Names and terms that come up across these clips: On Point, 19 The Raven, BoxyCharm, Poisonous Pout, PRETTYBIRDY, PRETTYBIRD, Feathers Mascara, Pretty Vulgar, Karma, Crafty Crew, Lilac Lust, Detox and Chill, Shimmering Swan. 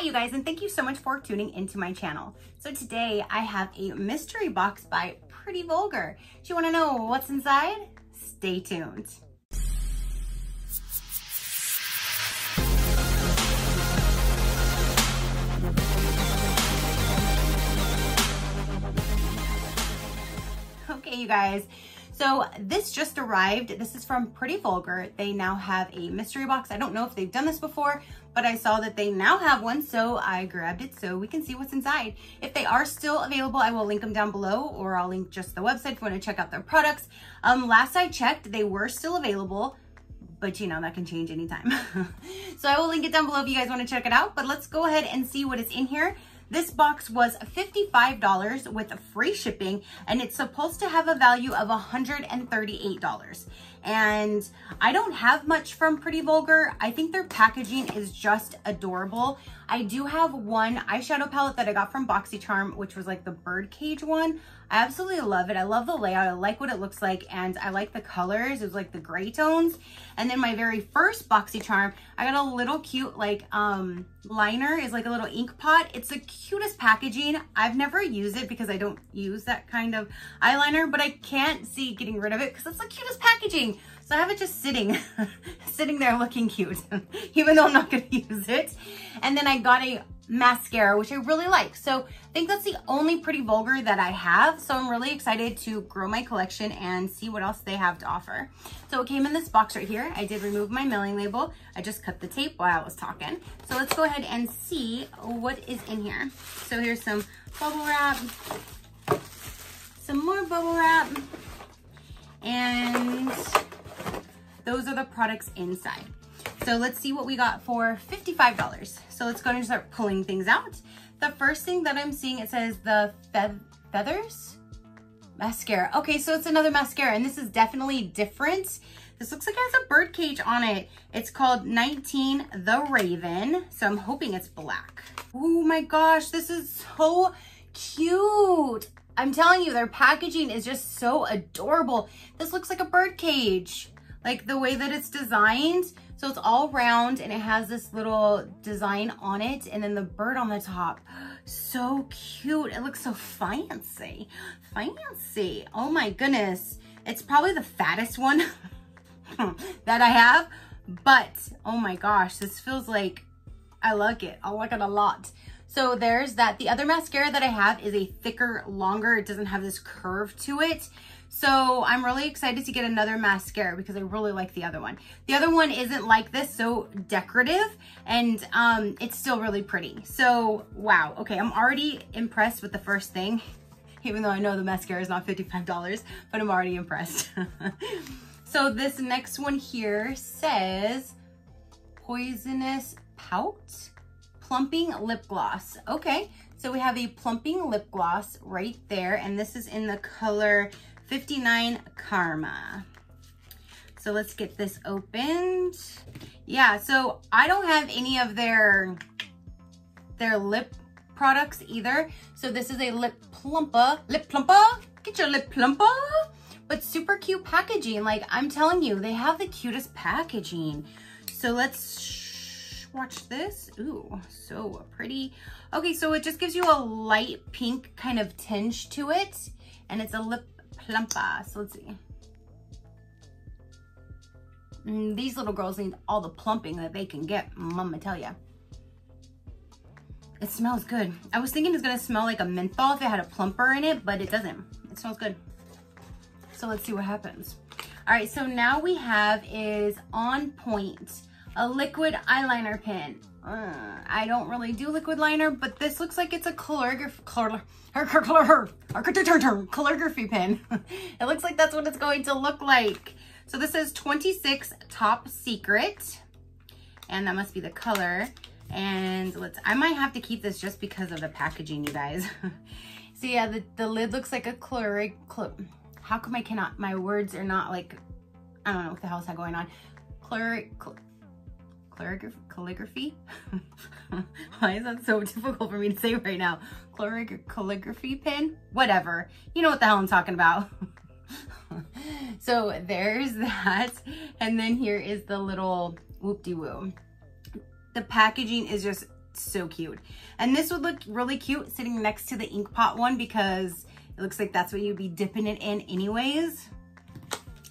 Hi you guys, and thank you so much for tuning into my channel. So today I have a mystery box by Pretty Vulgar. Do you want to know what's inside? Stay tuned. Okay you guys, so this just arrived. This is from Pretty Vulgar. They now have a mystery box. I don't know if they've done this before, but I saw that they now have one, so I grabbed it so we can see what's inside. If they are still available, I will link them down below, or I'll link just the website if you want to check out their products. Last I checked, they were still available, but you know, that can change anytime. So I will link it down below if you guys want to check it out, but let's go ahead and see what is in here. This box was $55 with free shipping, and it's supposed to have a value of $138. And I don't have much from Pretty Vulgar. I think their packaging is just adorable. I do have one eyeshadow palette that I got from BoxyCharm, which was like the birdcage one. I absolutely love it. I love the layout. I like what it looks like, and I like the colors. It was like the gray tones. And then my very first BoxyCharm, I got a little cute like liner. It's like a little ink pot. It's the cutest packaging. I've never used it because I don't use that kind of eyeliner, but I can't see getting rid of it because it's the cutest packaging. So I have it just sitting there looking cute, even though I'm not gonna use it. And then I got a mascara, which I really like. So I think that's the only Pretty Vulgar that I have. So I'm really excited to grow my collection and see what else they have to offer. So it came in this box right here. I did remove my mailing label. I just cut the tape while I was talking. So let's go ahead and see what is in here. So here's some bubble wrap, some more bubble wrap, and those are the products inside. So let's see what we got for $55. So let's go ahead and start pulling things out. The first thing that I'm seeing, it says the Feathers Mascara. Okay, so it's another mascara, and this is definitely different. This looks like it has a bird cage on it. It's called 19 The Raven. So I'm hoping it's black. Oh my gosh, this is so cute. I'm telling you, their packaging is just so adorable. This looks like a bird cage, like the way that it's designed. So it's all round and it has this little design on it and then the bird on the top. So cute. It looks so fancy. Fancy. Oh my goodness. It's probably the fattest one that I have, but oh my gosh, this feels like I like it. I like it a lot. So there's that. The other mascara that I have is a thicker, longer. It doesn't have this curve to it. So I'm really excited to get another mascara because I really like the other one. The other one isn't like this, so decorative, and it's still really pretty. So, wow. Okay, I'm already impressed with the first thing, even though I know the mascara is not $55, but I'm already impressed. So this next one here says Poisonous Pout Plumping Lip Gloss. Okay, so we have a plumping lip gloss right there, and this is in the color 59 Karma. So let's get this opened. Yeah, so I don't have any of their lip products either. So this is a lip plumper, get your lip plumper. But super cute packaging. Like I'm telling you, they have the cutest packaging. So let's watch this. Ooh, so pretty. Okay, so it just gives you a light pink kind of tinge to it, and it's a lip plumper. So let's see. These little girls need all the plumping that they can get, mama tell ya. It smells good. I was thinking it's gonna smell like a menthol if it had a plumper in it, but it doesn't. It smells good. So let's see what happens. All right, so now we have is On Point, a liquid eyeliner pen. I don't really do liquid liner, but this looks like it's a calligraphy pen. It looks like that's what it's going to look like. So this is 26 Top Secret, and that must be the color. And let's, I might have to keep this just because of the packaging, you guys. So yeah, the lid looks like a how come I cannot, my words are not like, I don't know what the hell's going on. Calligraphy? Why is that so difficult for me to say right now? Calligraphy pen? Whatever. You know what the hell I'm talking about. So there's that. And then here is the little whoop-de-woo. The packaging is just so cute. And this would look really cute sitting next to the ink pot one because it looks like that's what you'd be dipping it in anyways.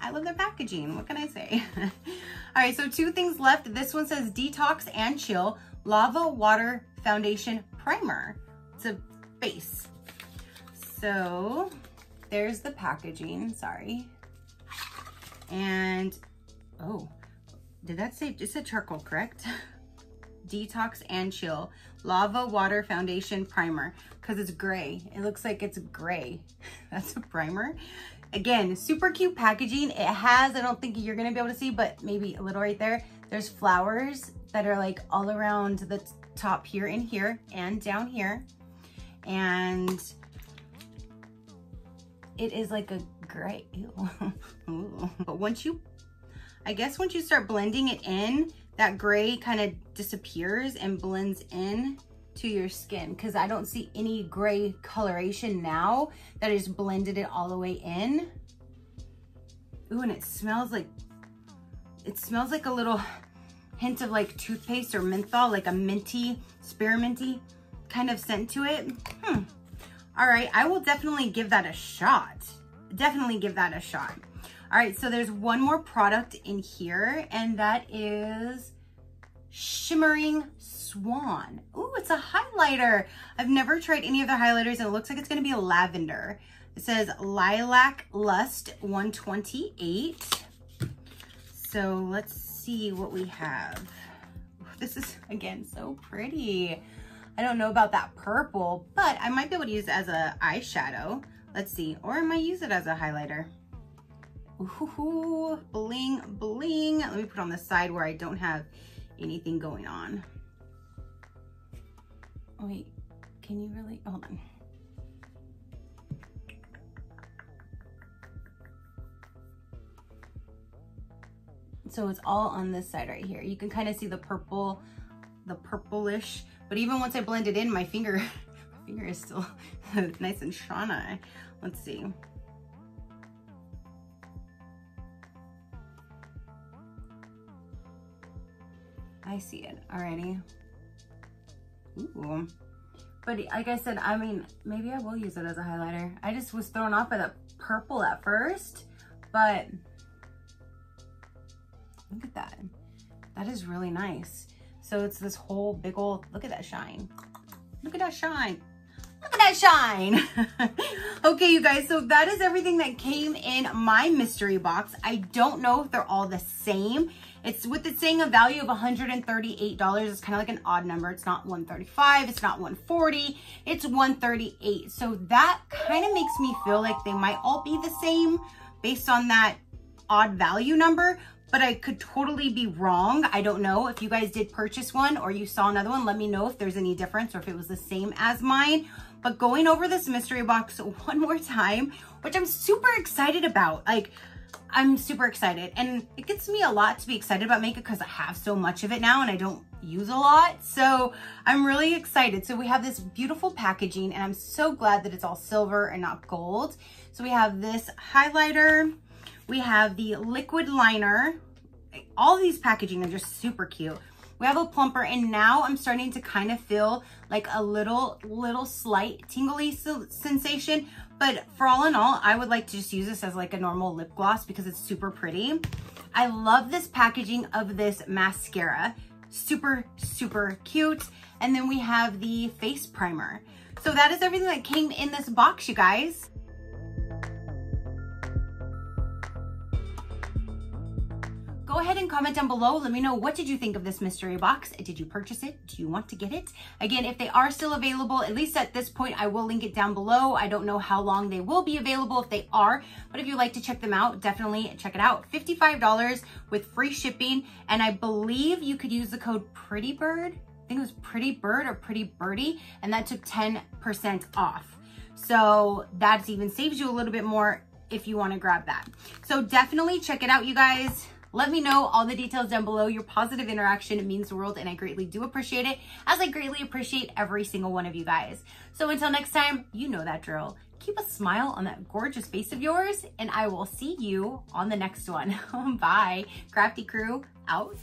I love their packaging, what can I say? All right, so two things left. This one says Detox and Chill Lava Water Foundation Primer. It's a base. So there's the packaging, sorry. And, oh, did that say, it said charcoal, correct? Detox and Chill Lava Water Foundation Primer, because it's gray. It looks like it's gray. That's a primer. Again, super cute packaging. It has, I don't think you're gonna be able to see, but maybe a little right there. There's flowers that are like all around the top here and here and down here. And it is like a gray, ew. But once you, I guess once you start blending it in, that gray kind of disappears and blends in to your skin, because I don't see any gray coloration now that is blended it all the way in. Ooh, and it smells like a little hint of like toothpaste or menthol, like a minty, spearminty kind of scent to it. All right, I will definitely give that a shot. Definitely give that a shot. All right, so there's one more product in here, and that is Shimmering Swan. Ooh, it's a highlighter. I've never tried any of their highlighters, and it looks like it's gonna be a lavender. It says Lilac Lust 128. So let's see what we have. This is, again, so pretty. I don't know about that purple, but I might be able to use it as an eyeshadow. Let's see, or I might use it as a highlighter. Ooh, bling, bling. Let me put on the side where I don't have anything going on. Wait, can you really, hold on. So it's all on this side right here. You can kind of see the purple, the purplish, but even once I blend it in, my finger, my finger is still nice and shiny. Let's see. I see it already. Ooh. But like I said, I mean, maybe I will use it as a highlighter. I just was thrown off by the purple at first, but look at that. That is really nice. So it's this whole big old, look at that shine. Look at that shine. Look at that shine. Okay, you guys, so that is everything that came in my mystery box. I don't know if they're all the same. It's with it saying a value of $138. It's kind of like an odd number. It's not 135, it's not 140, it's 138. So that kind of makes me feel like they might all be the same based on that odd value number, but I could totally be wrong. I don't know. If you guys did purchase one or you saw another one, let me know if there's any difference or if it was the same as mine. But going over this mystery box one more time, which I'm super excited about. Like, I'm super excited, and it gets me a lot to be excited about makeup because I have so much of it now and I don't use a lot. So I'm really excited. So we have this beautiful packaging, and I'm so glad that it's all silver and not gold. So we have this highlighter. We have the liquid liner. All these packaging are just super cute. We have a plumper, and now I'm starting to kind of feel like a little slight tingly sensation. But for all in all, I would like to just use this as like a normal lip gloss because it's super pretty. I love this packaging of this mascara. Super, super cute. And then we have the face primer. So that is everything that came in this box, you guys. Go ahead and comment down below. Let me know, what did you think of this mystery box? Did you purchase it? Do you want to get it? Again, if they are still available, at least at this point, I will link it down below. I don't know how long they will be available if they are, but if you'd like to check them out, definitely check it out. $55 with free shipping. And I believe you could use the code PRETTYBIRD. I think it was PRETTYBIRD or PRETTYBIRDY, and that took 10% off. So that even saves you a little bit more if you want to grab that. So definitely check it out, you guys. Let me know all the details down below. Your positive interaction means the world, and I greatly do appreciate it, as I greatly appreciate every single one of you guys. So until next time, you know that drill. Keep a smile on that gorgeous face of yours, and I will see you on the next one. Bye. Crafty Crew out.